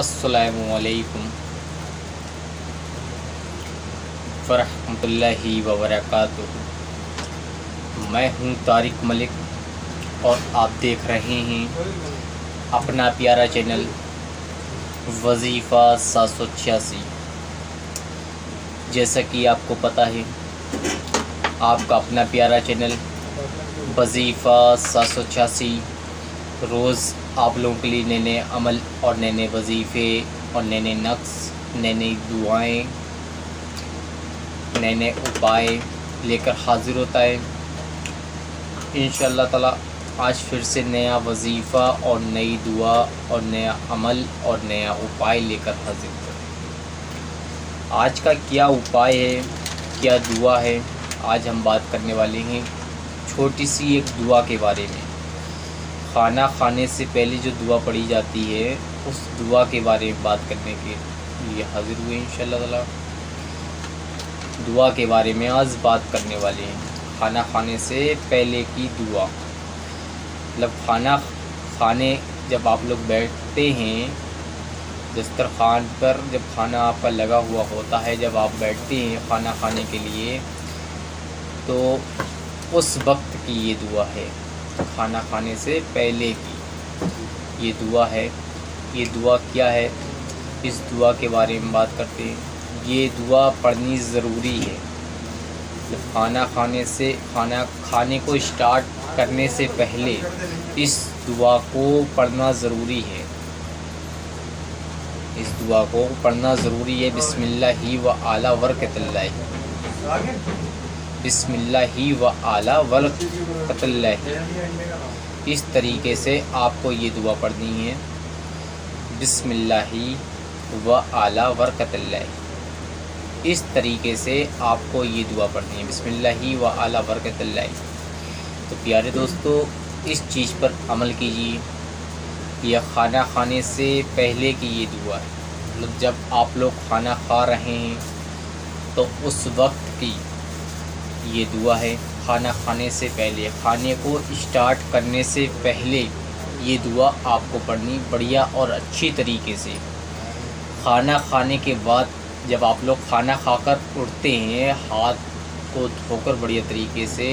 अस्सलामुअलैकुम वरहमतुल्लाहि व बरकातुहू। मैं हूँ तारिक मलिक और आप देख रहे हैं अपना प्यारा चैनल वज़ीफा 786। जैसा कि आपको पता है, आपका अपना प्यारा चैनल वज़ीफ़ा 786 रोज़ आप लोगों के लिए नए नए अमल और नए नए वजीफ़े और नए नए नक्स, नए नई दुआएँ, नए नए उपाय लेकर हाजिर होता है। इंशाअल्लाह ताला आज फिर से नया वजीफ़ा और नई दुआ और नया अमल और नया उपाय लेकर हाजिर होता है। आज का क्या उपाय है, क्या दुआ है, आज हम बात करने वाले हैं छोटी सी एक दुआ के बारे में। खाना खाने से पहले जो दुआ पढ़ी जाती है, उस दुआ के बारे में बात करने के लिए हाजिर हुए इंशाअल्लाह ताला। दुआ के बारे में आज बात करने वाले हैं, खाना खाने से पहले की दुआ। मतलब खाना खाने जब आप लोग बैठते हैं दस्तरखान पर, जब खाना आपका लगा हुआ होता है, जब आप बैठते हैं खाना खाने के लिए, तो उस वक्त की ये दुआ है, खाना खाने से पहले की ये दुआ है। ये दुआ क्या है, इस दुआ के बारे में बात करते हैं। ये दुआ पढ़नी ज़रूरी है। खाना खाने को स्टार्ट करने से पहले इस दुआ को पढ़ना ज़रूरी है। इस दुआ को पढ़ना ज़रूरी है। बिस्मिल्लाही व अला वरकतिल्लाह, बिस्मिल्लाही व अला वरकतिल्लाह। इस तरीके से आपको ये दुआ पढ़नी है, बिस्मिल्लाही व अला वरकतिल्लाह। इस तरीके से आपको ये दुआ पढ़नी है, बिस्मिल्लाही व अला वरकतिल्लाह। तो प्यारे दोस्तों, इस चीज़ पर अमल कीजिए। यह खाना खाने से पहले की ये दुआ है। मतलब जब आप लोग खाना खा रहे हैं तो उस वक्त की ये दुआ है। खाना खाने से पहले, खाने को स्टार्ट करने से पहले ये दुआ आपको पढ़नी बढ़िया और अच्छी तरीके से। खाना खाने के बाद जब आप लोग खाना खाकर उठते हैं, हाथ को धोकर बढ़िया तरीके से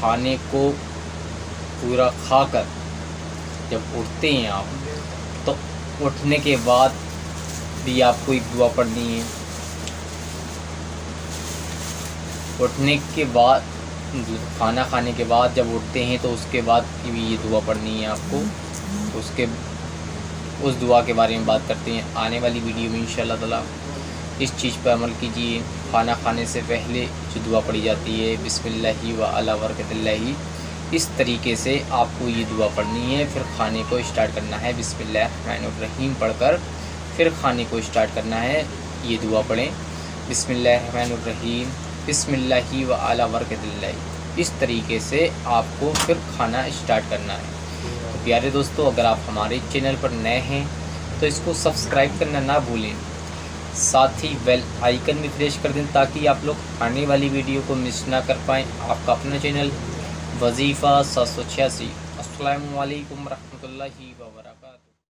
खाने को पूरा खाकर जब उठते हैं आप, तो उठने के बाद भी आपको एक दुआ पढ़नी है। उठने के बाद, खाना खाने के बाद जब उठते हैं तो उसके बाद की भी ये दुआ पढ़नी है आपको। उस दुआ के बारे में बात करते हैं आने वाली वीडियो में इंशाअल्लाह ताला। इस चीज़ पर अमल कीजिए। खाना खाने से पहले जो दुआ पढ़ी जाती है, बिस्मिल्लाही व अला वरकतिल्लाह, इस तरीके से आपको ये दुआ पढ़नी है। फिर खाने को स्टार्ट करना है, बिस्मिल्लाहिर रहमानिर रहीम पढ़कर फिर खाने को स्टार्ट करना है। ये दुआ पढ़ें, बिस्मिल्लाहिर रहमानिर रहीम, बिस्मिल्लाही व अला वरकतिल्लाह। इस तरीके से आपको फिर खाना स्टार्ट करना है। तो प्यारे दोस्तों, अगर आप हमारे चैनल पर नए हैं तो इसको सब्सक्राइब करना ना भूलें। साथ ही बेल आइकन भी प्रेस कर दें ताकि आप लोग आने वाली वीडियो को मिस ना कर पाएँ। आपका अपना चैनल वज़ीफ़ा 786। अस्सलामु अलैकुम रहमतुल्लाहि व बरकातहू।